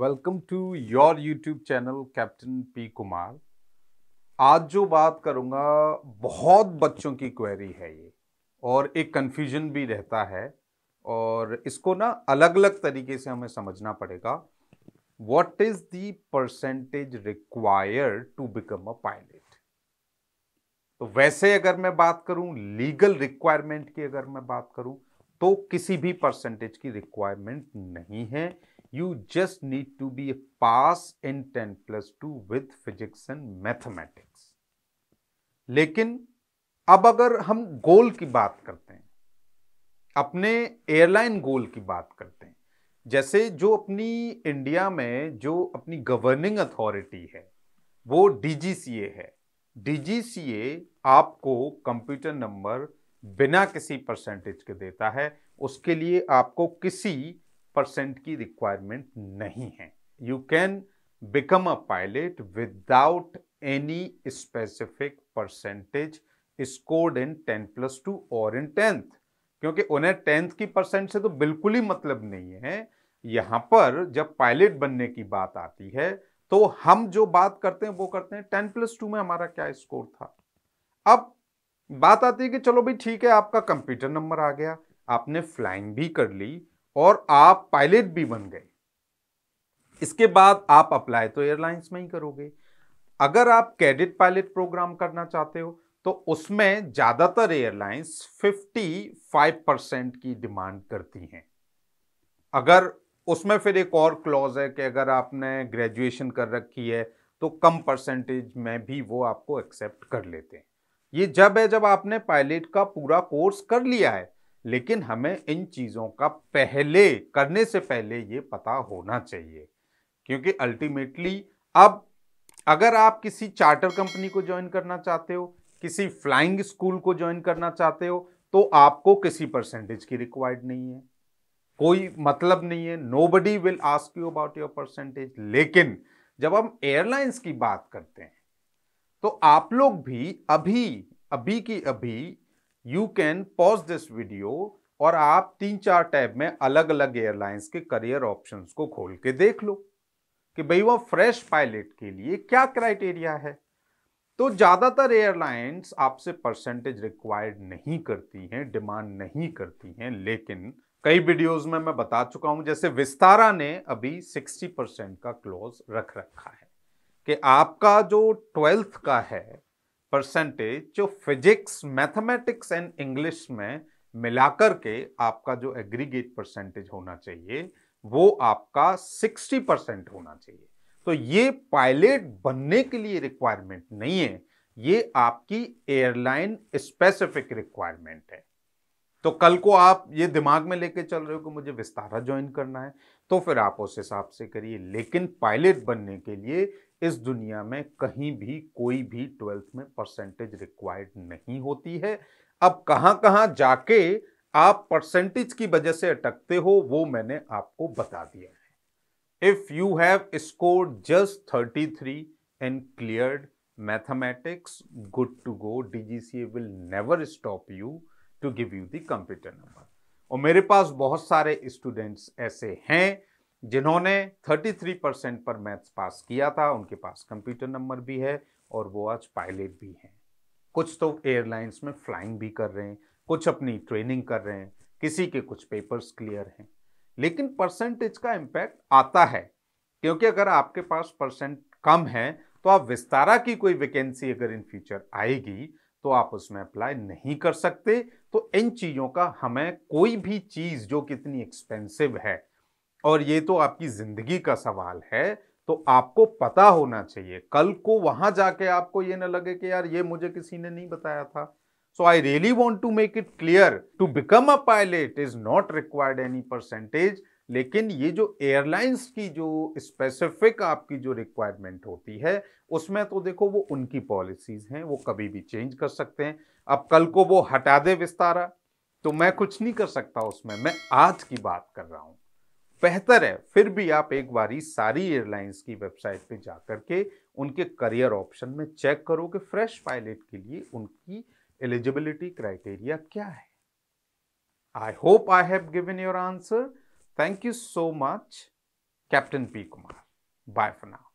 Welcome to your YouTube channel captain P Kumar. आज जो बात करूँगा बहुत बच्चों की क्वेरी है ये, और एक कन्फ्यूजन भी रहता है, और इसको ना अलग अलग तरीके से हमें समझना पड़ेगा। What is the percentage required to become a pilot. तो वैसे अगर मैं बात करूँ लीगल रिक्वायरमेंट की, अगर मैं बात करूँ तो किसी भी परसेंटेज की रिक्वायरमेंट नहीं है। You just need to be pass in 10+2 with physics and mathematics. लेकिन अब अगर हम गोल की बात करते हैं, अपने एयरलाइन गोल की बात करते हैं, जैसे जो अपनी इंडिया में जो अपनी गवर्निंग अथॉरिटी है वो DGCA है। DGCA आपको कंप्यूटर नंबर बिना किसी परसेंटेज के देता है, उसके लिए आपको किसी परसेंट की रिक्वायरमेंट नहीं है। You can become a pilot without any specific percentage scored in 10+2 और इन 10th, क्योंकि उन्हें 10th की परसेंट से तो बिल्कुल ही मतलब नहीं है। यहाँ पर जब पायलट बनने की बात आती है तो हम जो बात करते हैं वो करते हैं 10+2 में हमारा क्या स्कोर था। अब बात आती है कि चलो भाई ठीक है, आपका कंप्यूटर नंबर आ गया, आपने फ्लाइंग भी कर ली और आप पायलट भी बन गए। इसके बाद आप अप्लाई तो एयरलाइंस में ही करोगे। अगर आप कैडेट पायलट प्रोग्राम करना चाहते हो तो उसमें ज़्यादातर एयरलाइंस 55% की डिमांड करती हैं। अगर उसमें फिर एक और क्लॉज है कि अगर आपने ग्रेजुएशन कर रखी है तो कम परसेंटेज में भी वो आपको एक्सेप्ट कर लेते हैं। ये जब है जब आपने पायलट का पूरा कोर्स कर लिया है, लेकिन हमें इन चीज़ों का पहले करने से पहले ये पता होना चाहिए, क्योंकि अल्टीमेटली अब अगर आप किसी चार्टर कंपनी को ज्वाइन करना चाहते हो, किसी फ्लाइंग स्कूल को ज्वाइन करना चाहते हो, तो आपको किसी परसेंटेज की रिक्वायर्ड नहीं है, कोई मतलब नहीं है। Nobody will ask you about your percentage. लेकिन जब हम एयरलाइंस की बात करते हैं तो आप लोग भी अभी you can pause this video और आप 3-4 टैब में अलग अलग एयरलाइंस के करियर ऑप्शंस को खोल के देख लो कि भाई वह फ्रेश पायलट के लिए क्या क्राइटेरिया है। तो ज़्यादातर एयरलाइंस आपसे परसेंटेज रिक्वायर्ड नहीं करती हैं, डिमांड नहीं करती हैं। लेकिन कई वीडियोज़ में मैं बता चुका हूँ, जैसे विस्तारा ने अभी 60% का क्लॉज रख रखा है कि आपका जो 12th का है परसेंटेज, जो फिजिक्स मैथमेटिक्स एंड इंग्लिश में मिलाकर के आपका जो एग्रीगेट परसेंटेज होना चाहिए वो आपका 60% होना चाहिए। तो ये पायलट बनने के लिए रिक्वायरमेंट नहीं है, ये आपकी एयरलाइन स्पेसिफिक रिक्वायरमेंट है। तो कल को आप ये दिमाग में लेके चल रहे हो कि मुझे विस्तारा ज्वाइन करना है, तो फिर आप उस हिसाब से करिए। लेकिन पायलट बनने के लिए इस दुनिया में कहीं भी कोई भी 12th में परसेंटेज रिक्वायर्ड नहीं होती है। अब कहाँ जाके आप परसेंटेज की वजह से अटकते हो वो मैंने आपको बता दिया है। If you have scored just 33 and cleared mathematics, good to go. DGCA will never stop you to give you the computer number. और मेरे पास बहुत सारे स्टूडेंट्स ऐसे हैं जिन्होंने 33% पर मैथ्स पास किया था, उनके पास कंप्यूटर नंबर भी है और वो आज पायलट भी हैं। कुछ तो एयरलाइंस में फ्लाइंग भी कर रहे हैं, कुछ अपनी ट्रेनिंग कर रहे हैं, किसी के कुछ पेपर्स क्लियर हैं। लेकिन परसेंटेज का इम्पैक्ट आता है, क्योंकि अगर आपके पास परसेंट कम है तो आप विस्तारा की कोई वैकेंसी अगर इन फ्यूचर आएगी तो आप उसमें अप्लाई नहीं कर सकते। तो इन चीज़ों का हमें कोई भी चीज़ जो कितनी एक्सपेंसिव है, और ये तो आपकी ज़िंदगी का सवाल है, तो आपको पता होना चाहिए। कल को वहाँ जाके आपको ये ना लगे कि यार ये मुझे किसी ने नहीं बताया था। So I really want to make it clear, to become a pilot is not required any percentage. लेकिन ये जो एयरलाइंस की जो स्पेसिफिक आपकी जो रिक्वायरमेंट होती है उसमें तो देखो वो उनकी पॉलिसीज़ हैं, वो कभी भी चेंज कर सकते हैं। अब कल को वो हटा दे विस्तारा तो मैं कुछ नहीं कर सकता उसमें। मैं आज की बात कर रहा हूँ। बेहतर है फिर भी आप एक बारी सारी एयरलाइंस की वेबसाइट पे जा करके उनके करियर ऑप्शन में चेक करो कि फ्रेश पायलट के लिए उनकी एलिजिबिलिटी क्राइटेरिया क्या है। I hope I have given your answer. Thank you so much. Captain P Kumar. Bye for now.